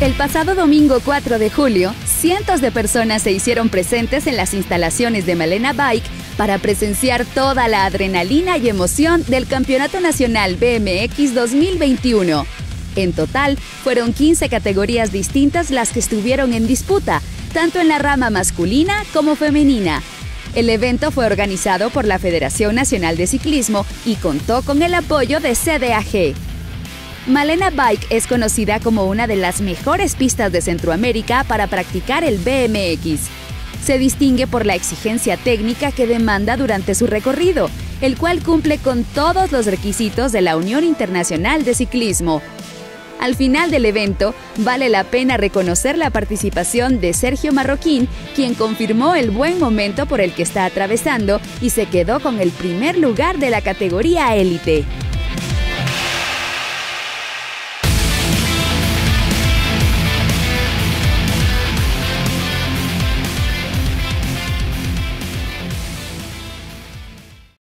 El pasado domingo 4 de julio, cientos de personas se hicieron presentes en las instalaciones de Malena Bike para presenciar toda la adrenalina y emoción del Campeonato Nacional BMX 2021. En total, fueron 15 categorías distintas las que estuvieron en disputa, tanto en la rama masculina como femenina. El evento fue organizado por la Federación Nacional de Ciclismo y contó con el apoyo de CDAG. Malena Bike es conocida como una de las mejores pistas de Centroamérica para practicar el BMX. Se distingue por la exigencia técnica que demanda durante su recorrido, el cual cumple con todos los requisitos de la Unión Internacional de Ciclismo. Al final del evento, vale la pena reconocer la participación de Sergio Marroquín, quien confirmó el buen momento por el que está atravesando y se quedó con el primer lugar de la categoría élite.